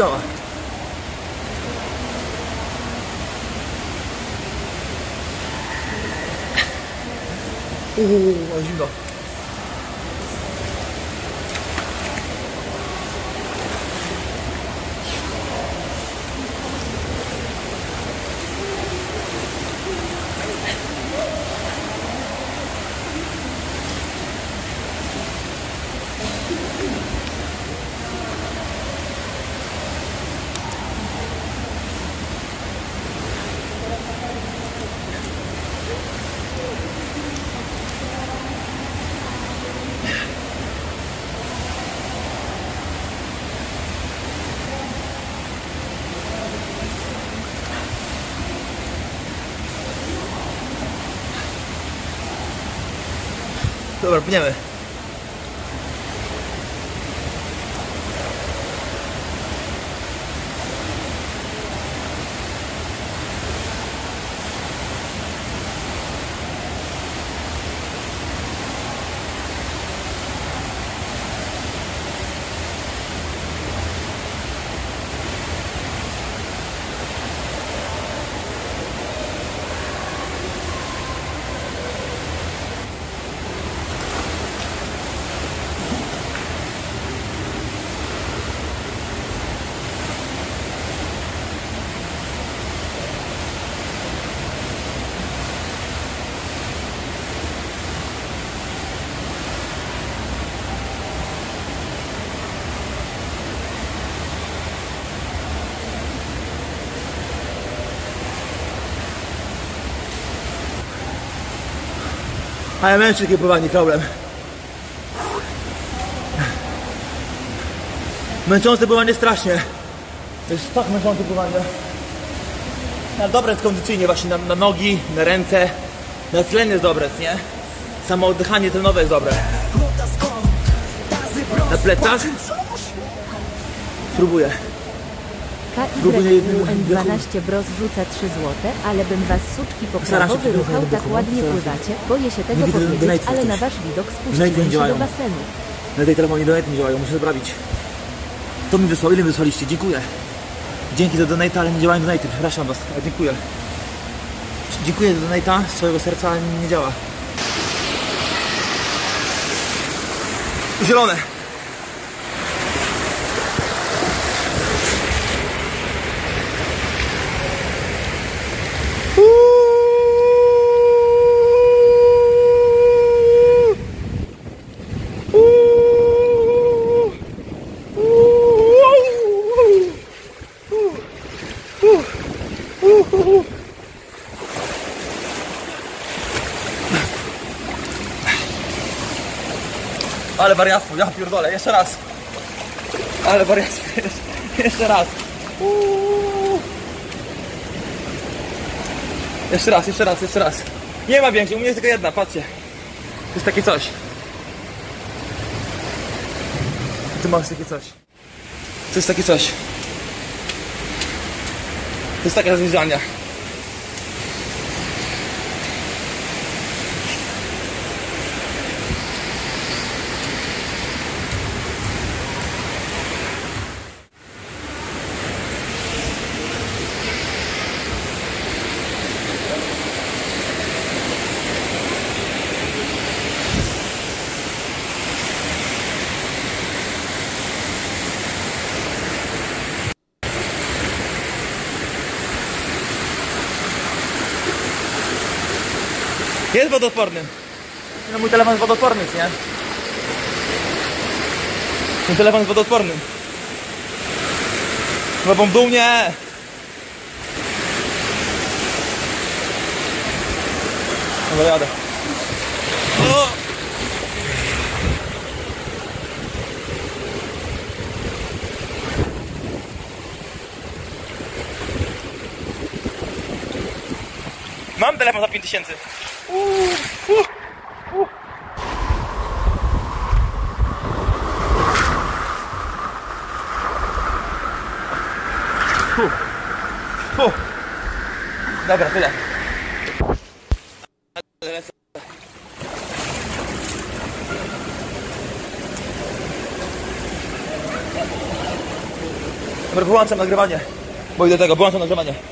go. Oh, j'y vais. Dobra, pniemy. A ja męczę pływanie, problem. Męczące pływanie strasznie. To jest tak męczące pływanie. Ale dobre jest kondycyjnie właśnie na nogi, na ręce. Na tlen jest dobre, nie? Samo oddychanie tlenowe jest dobre. Na plecach. Spróbuję. KY12 Bros wrzuca 3 zł, ale bym was suczki poprawo wyruchał, tak ładnie pływacie. Boję się tego powiedzieć, ale na wasz widok spuściłem się do basenu. Na tej telefonie donate nie działają, muszę zrobić. To mi wysłał, ile mi wysłaliście? Dziękuję. Dzięki za donate, ale nie działają donate, przepraszam was, dziękuję. Dziękuję za donata, z całego serca nie działa. Zielone. Ale wariactwo, ja pierdolę, jeszcze raz. Ale wariactwo, jeszcze raz. Jeszcze raz, jeszcze raz, jeszcze raz. Nie ma większej, u mnie jest tylko jedna, patrzcie. To jest takie coś. Ty masz takie coś. To jest takie coś. To jest takie rozwiązanie. Jest wodoodporny. No mój telefon jest wodoodporny, nie? Mój telefon jest wodoodporny. Głową w dół, nie! Dobra, jadę. O! Mam telefon za 5000. Dobra, tyle. Dobra, wyłączam nagrywanie. Bo idę do tego, wyłączam nagrywanie.